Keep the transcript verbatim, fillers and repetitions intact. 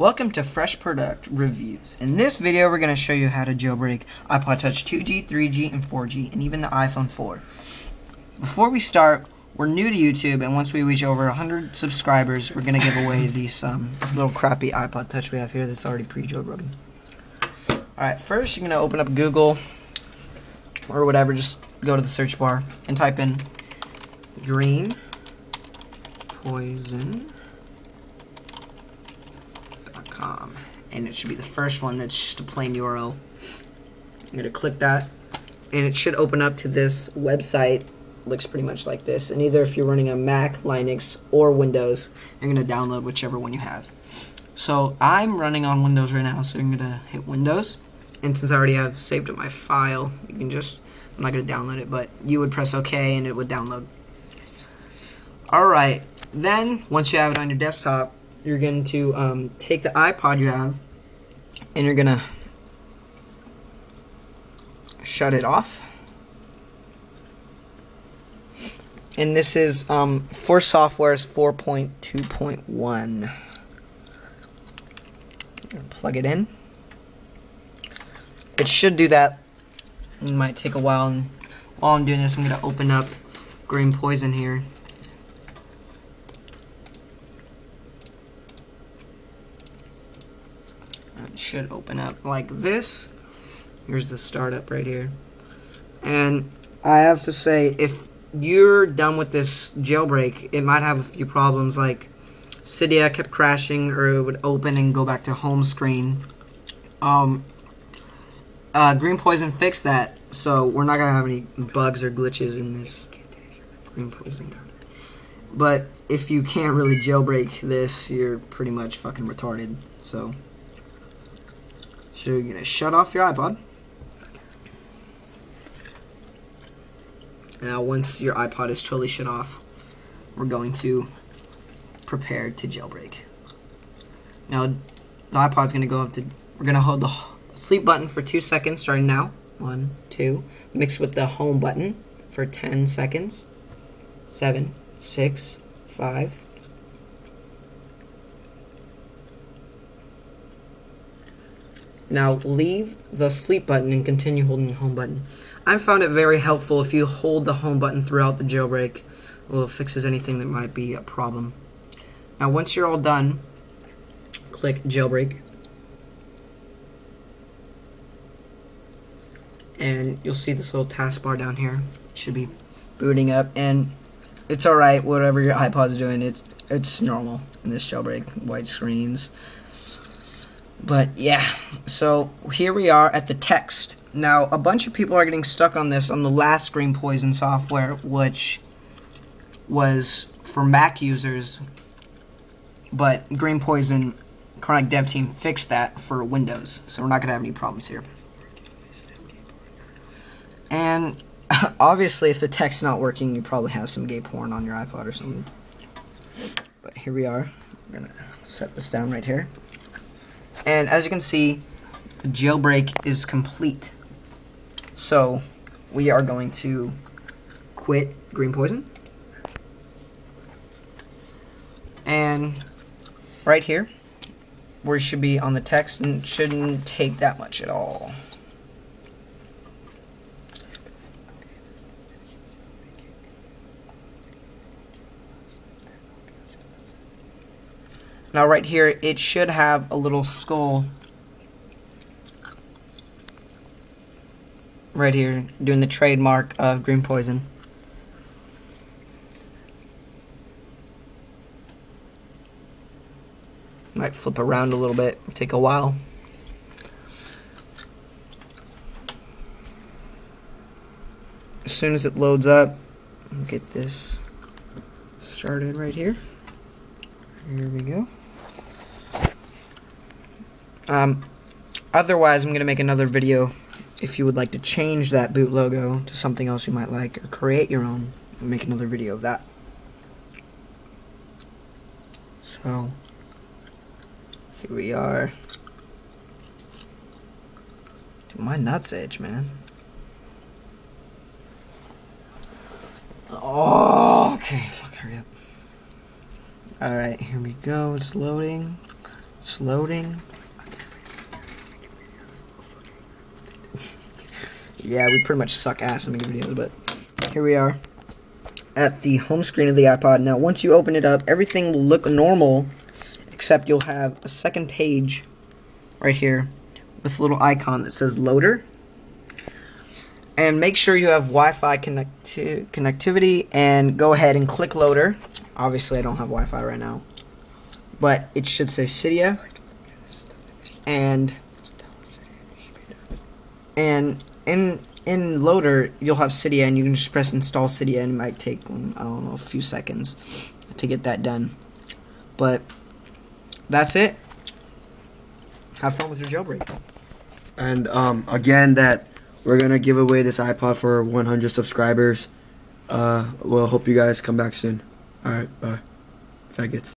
Welcome to Fresh Product Reviews. In this video, we're going to show you how to jailbreak iPod Touch two G, three G, and four G, and even the iPhone four. Before we start, we're new to YouTube, and once we reach over one hundred subscribers, we're going to give away this um, little crappy iPod Touch we have here that's already pre-jailbroken. Alright, first you're going to open up Google, or whatever, just go to the search bar, and type in green poison dot com, and it should be the first one. That's just a plain U R L. I'm gonna click that, and it should open up to this website. Looks pretty much like this, and either if you're running a Mac, Linux, or Windows, you're gonna download whichever one you have. So I'm running on Windows right now, so I'm gonna hit Windows, and since I already have saved up my file, you can just, I'm not gonna download it, but you would press OK and it would download. Alright, then once you have it on your desktop, you're going to um, take the iPod you have, and you're going to shut it off. And this is um, for software is four point two point one. Plug it in. It should do that. It might take a while. And while I'm doing this, I'm going to open up greenpois zero n here. It should open up like this. Here's the startup right here. And I have to say, if you're done with this jailbreak, it might have a few problems, like Cydia kept crashing, or it would open and go back to home screen. Um, uh, greenpois zero n fixed that, so we're not gonna have any bugs or glitches in this greenpois zero n. But if you can't really jailbreak this, you're pretty much fucking retarded. So. So you're going to shut off your iPod. Now once your iPod is totally shut off, we're going to prepare to jailbreak. Now the iPod's going to go up to, we're going to hold the sleep button for two seconds starting now. One, two, mixed with the home button for ten seconds. Seven, six, five. Now leave the sleep button and continue holding the home button. I found it very helpful if you hold the home button throughout the jailbreak. Well, it fixes anything that might be a problem. Now once you're all done, click jailbreak. And you'll see this little taskbar down here. It should be booting up, and it's alright, whatever your iPod's doing, it's it's normal in this jailbreak, white screens. But yeah, so here we are at the text. Now, a bunch of people are getting stuck on this on the last greenpois zero n software, which was for Mac users, but greenpois zero n Chronic Dev Team fixed that for Windows, so we're not going to have any problems here. And obviously, if the text's not working, you probably have some gay porn on your iPod or something. But here we are. I'm going to set this down right here. And as you can see, the jailbreak is complete. So we are going to quit greenpois zero n. And right here, where it should be on the text, and it shouldn't take that much at all. Now right here, it should have a little skull right here doing the trademark of greenpois zero n. Might flip around a little bit, take a while. As soon as it loads up, I'll get this started right here. Here we go. Um, otherwise, I'm going to make another video if you would like to change that boot logo to something else you might like, or create your own and make another video of that. So, here we are. Dude, my nuts itch, man. Oh, okay, fuck, hurry up. Alright, here we go, it's loading. It's loading. Yeah, we pretty much suck ass in making videos, but here we are at the home screen of the iPod. Now, once you open it up, everything will look normal, except you'll have a second page right here with a little icon that says Loader. And make sure you have Wi-Fi connecti connectivity, and go ahead and click Loader. Obviously, I don't have Wi-Fi right now, but it should say Cydia, and and in in Loader you'll have Cydia, and you can just press Install Cydia, and it might take, I don't know, a few seconds to get that done. But that's it. Have fun with your jailbreak. And um, again, that we're gonna give away this iPod for one hundred subscribers. Uh, well, hope you guys come back soon. All right, bye, faggots.